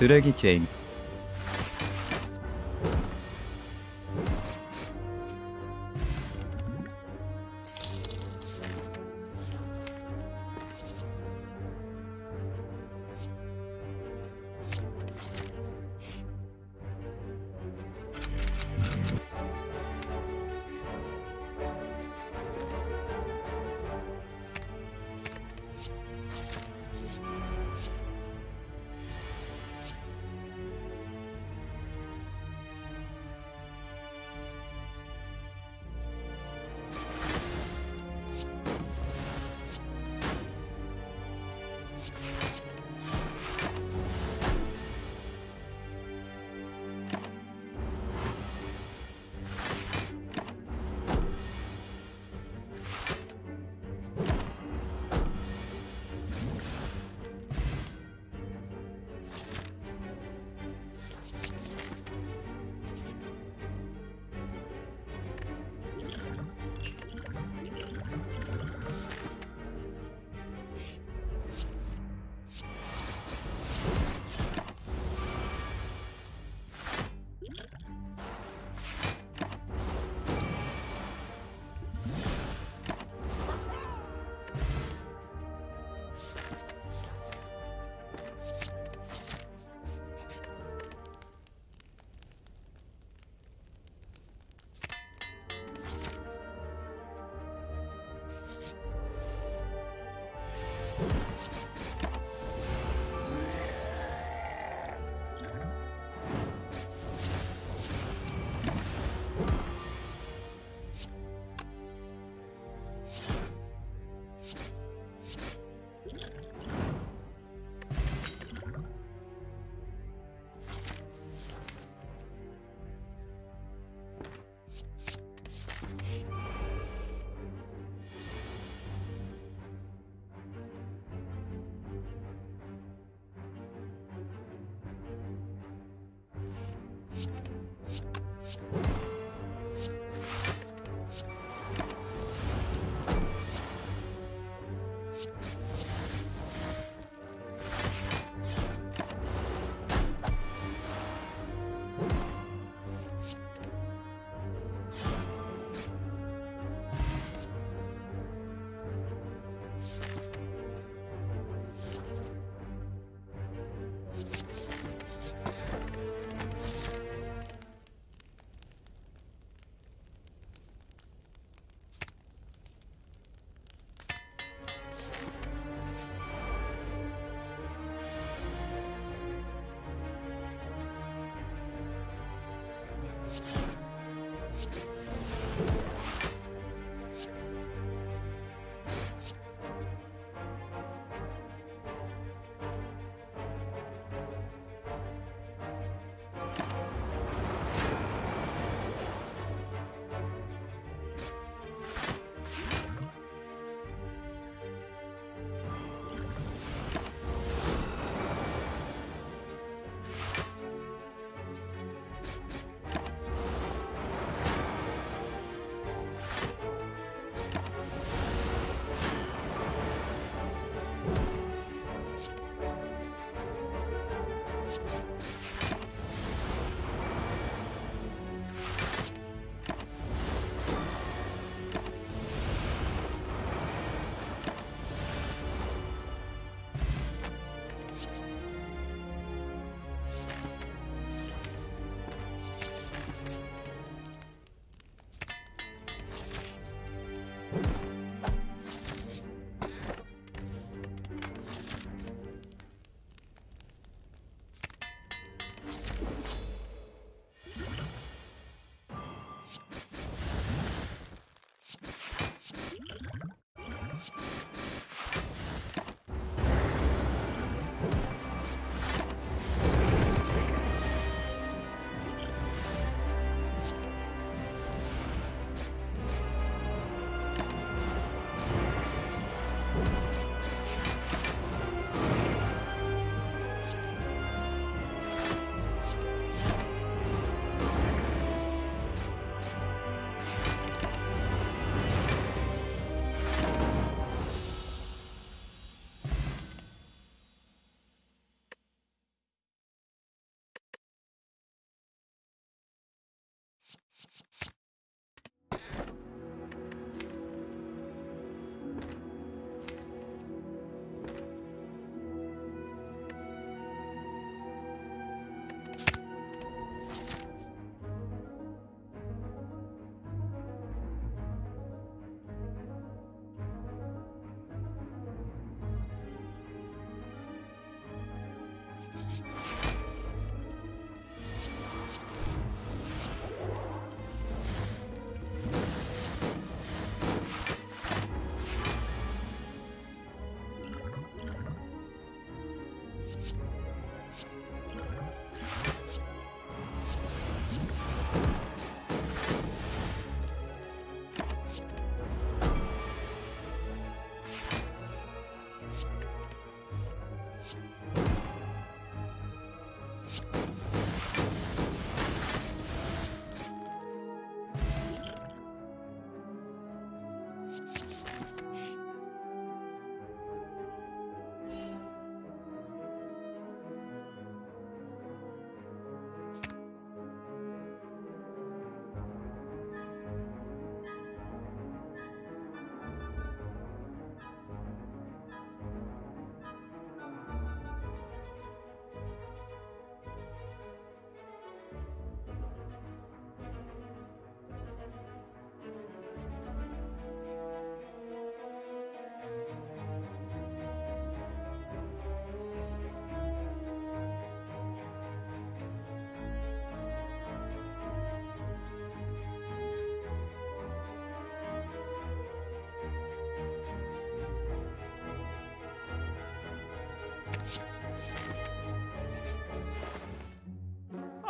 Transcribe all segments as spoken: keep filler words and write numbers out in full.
쓰레기 게임.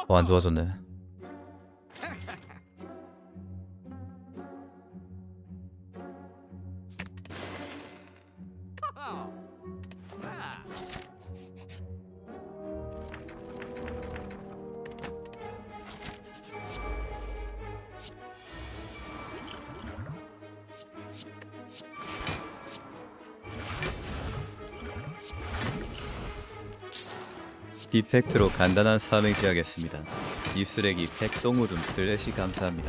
어, 안 좋아졌네. 디팩트로 간단한 삼행시 하겠습니다. 입쓰레기 백동우름 슬래시 감사합니다.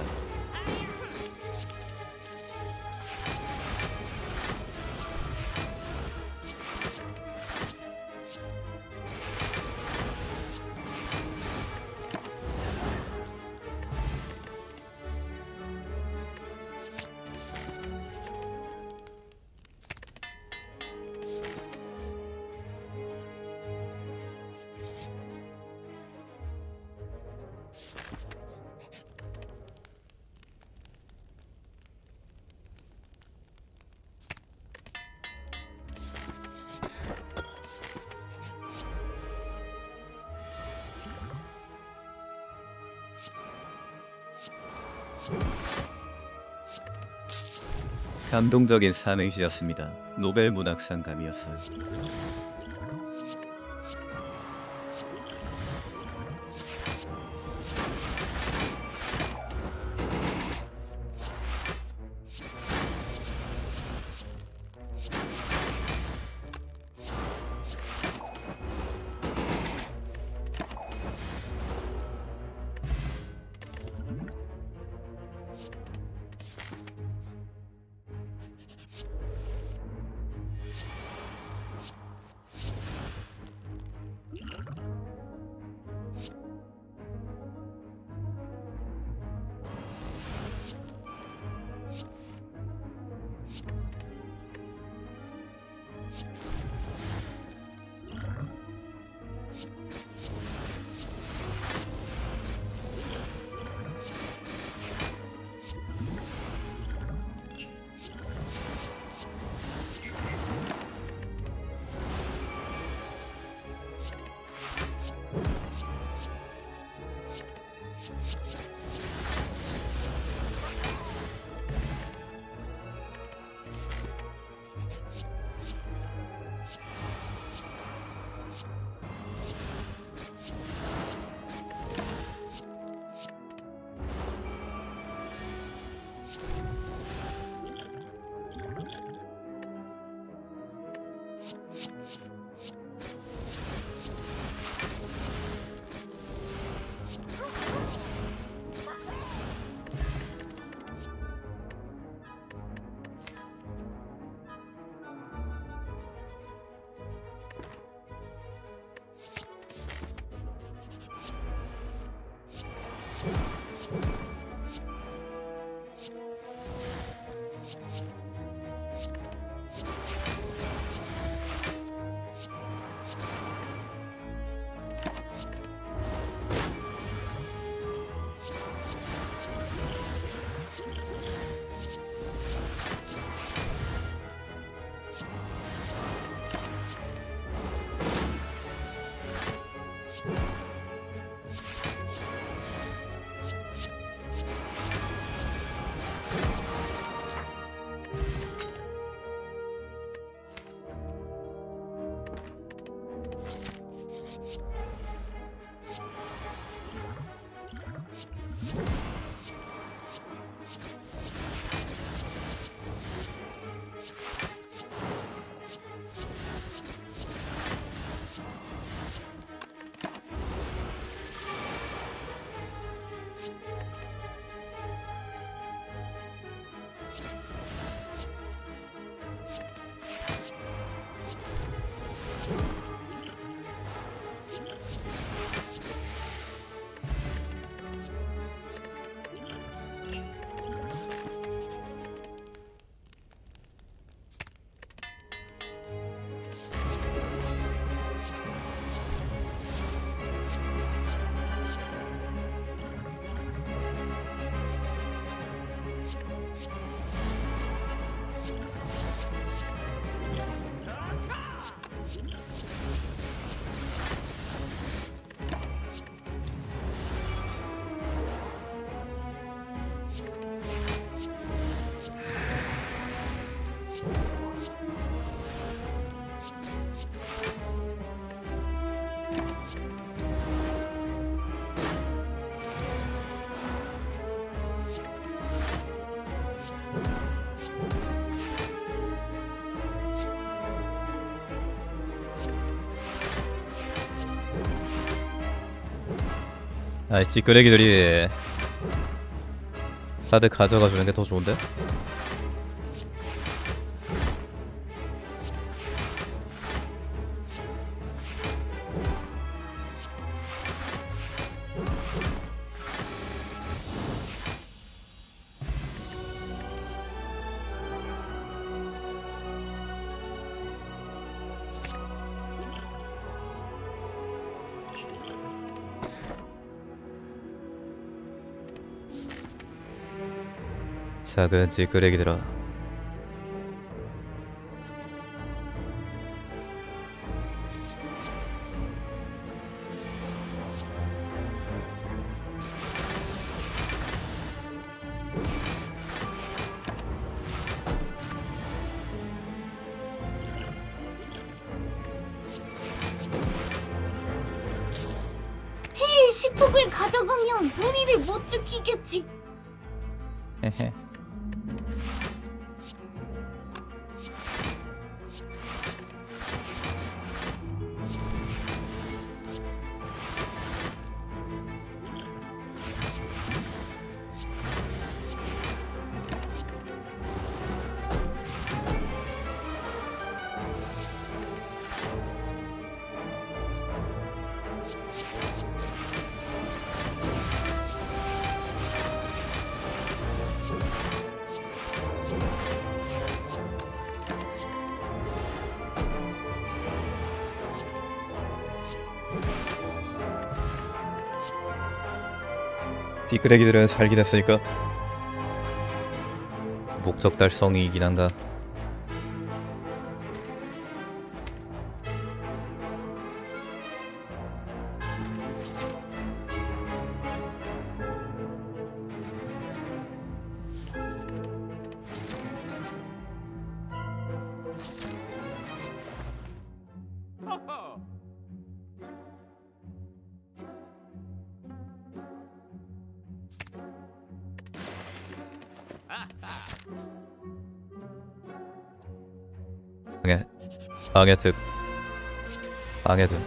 감동적인 삼행시였습니다. 노벨 문학상 감이었어요. 아이 찌끄레기들이 사드 가져가주는게 더 좋은데? 작은 찌끄레기들아, 헤이, 시폭을 가져가면 우리를 못 죽이겠지. 헤헤. 찌끄레기들은 살긴 했으니까 목적 달성이긴 한다. 방해, 방해특, 방해특.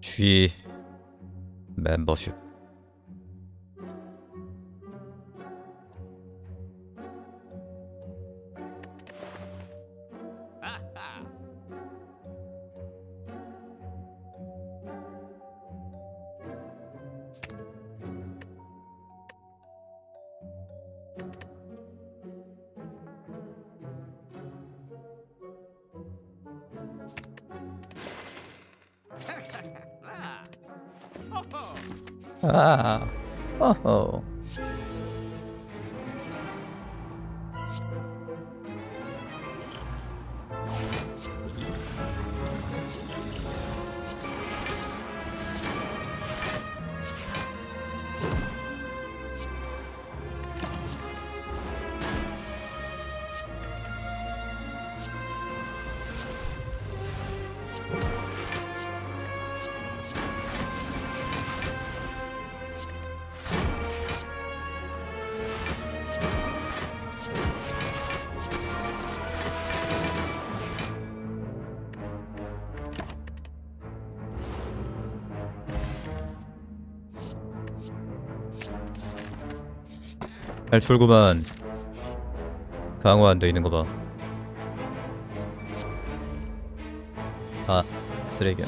쥐 멤버십 아, 어허. 잘 출구만 강화 안 돼 있는 거 봐. 아, 쓰레기야.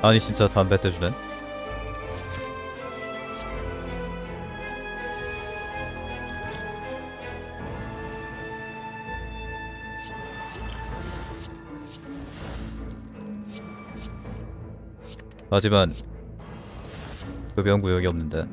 아니 진짜 담배 떼주네. 하지만 흡연 구역이 없는데.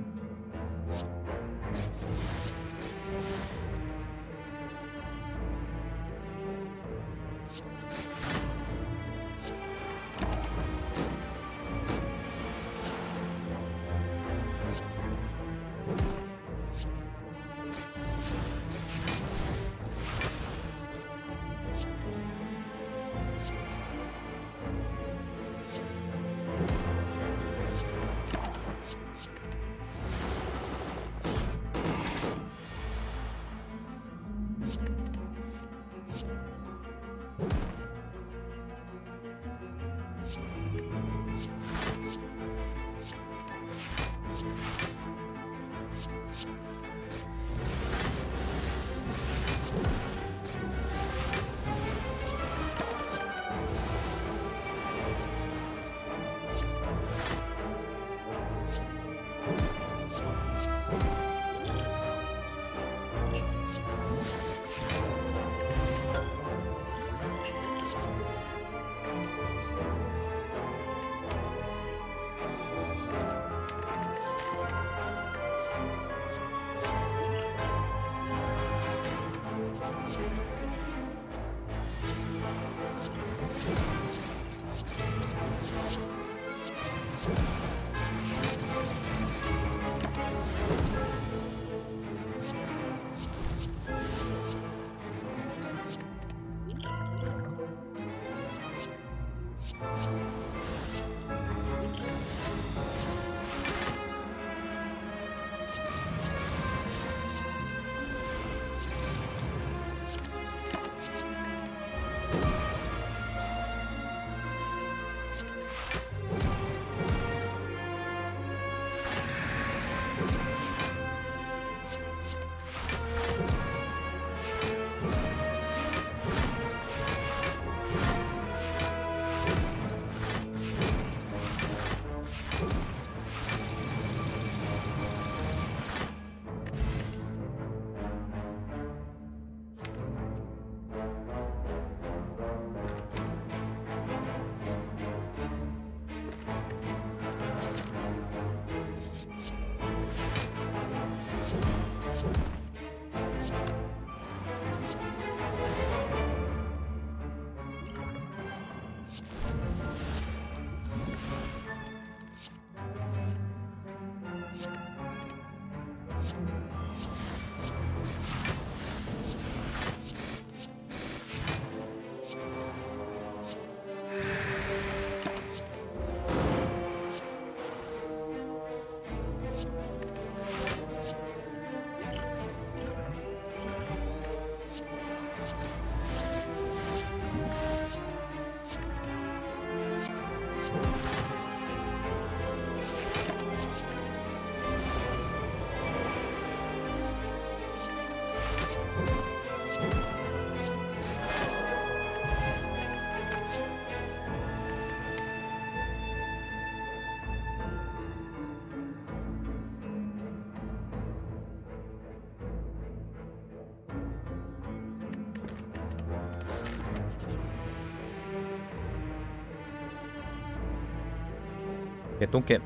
개똥겜.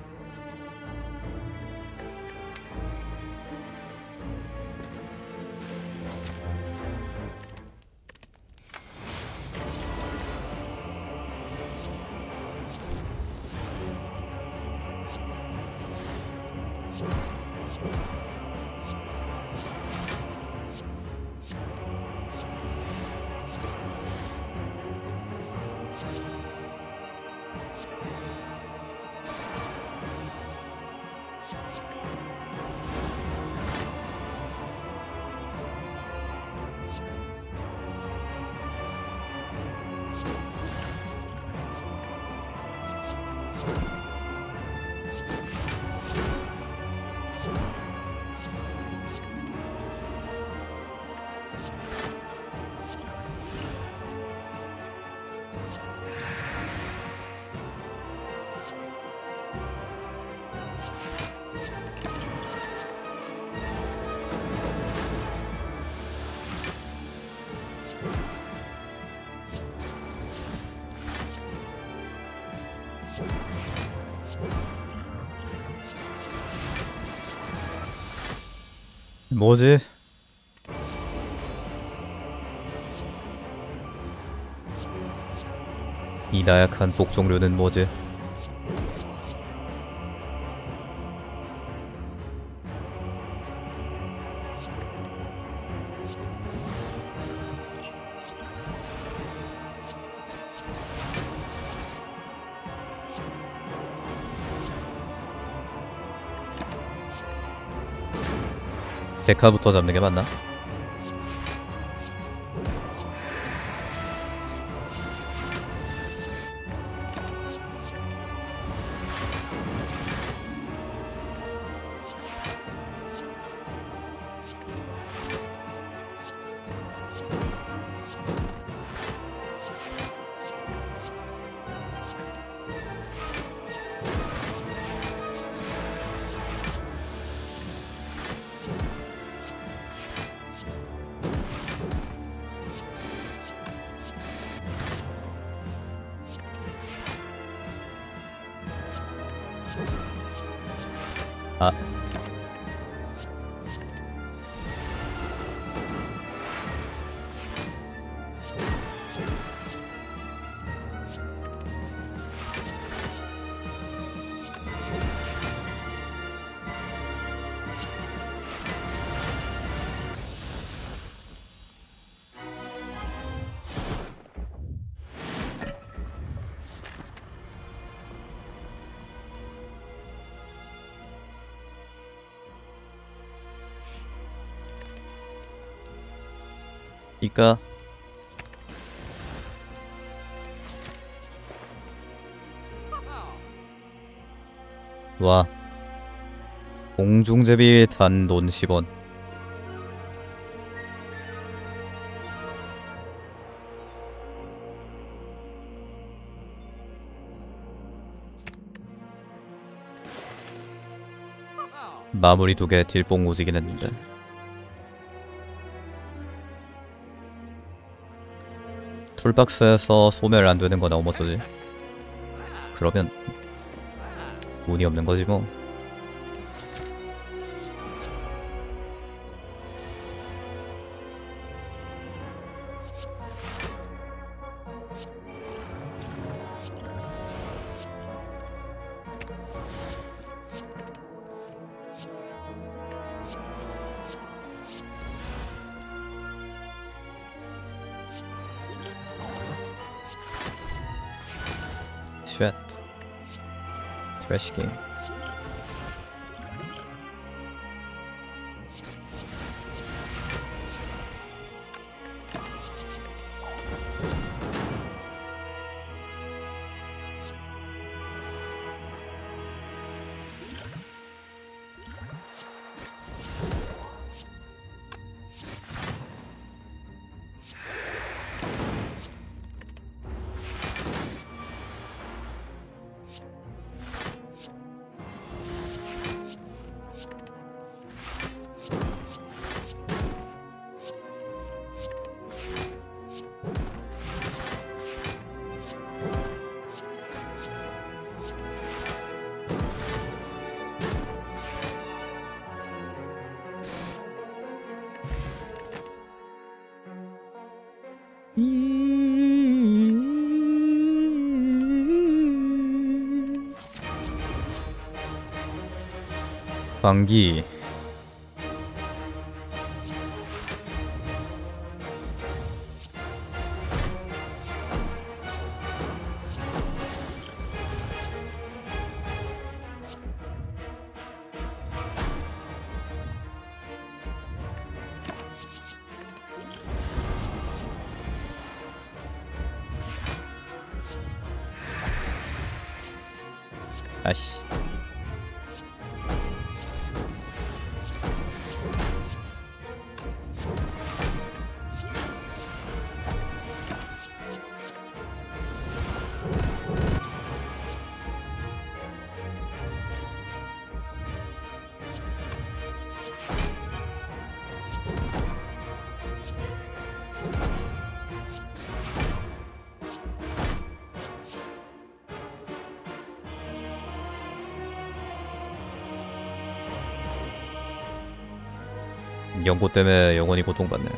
뭐지? 이 나약한 속 종류는 뭐지? 데카부터 잡는 게 맞나? 이까 와 공중제비 단돈 십 원. 마무리 두 개 딜뽕 오지긴 했는데. 툴박스에서 소멸 안 되는 거 나오면 어쩌지? 그러면 운이 없는 거지 뭐. 쉣. 트래쉬 게임. 방귀 아씨 연고 때문에 영원히 고통받네.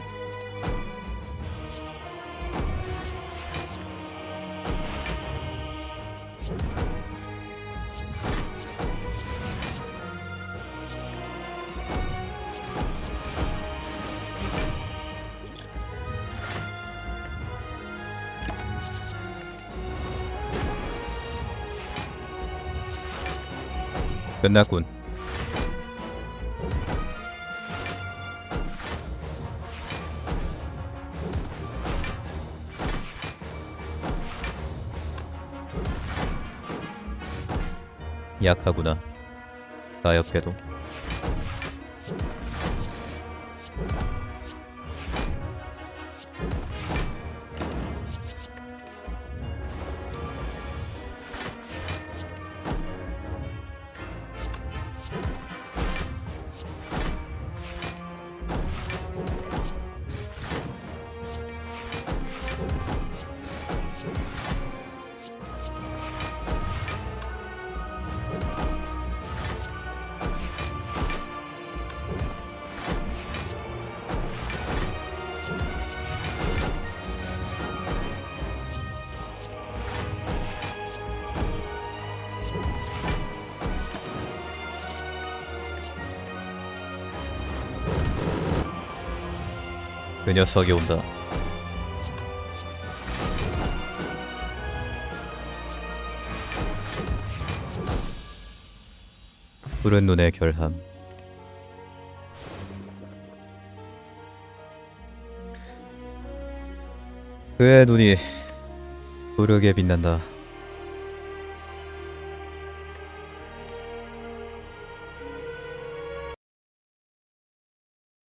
끝났군. 약하구나. 나 옆에도. 그 녀석이 온다. 푸른 눈의 결함. 그의 눈이 푸르게 빛난다.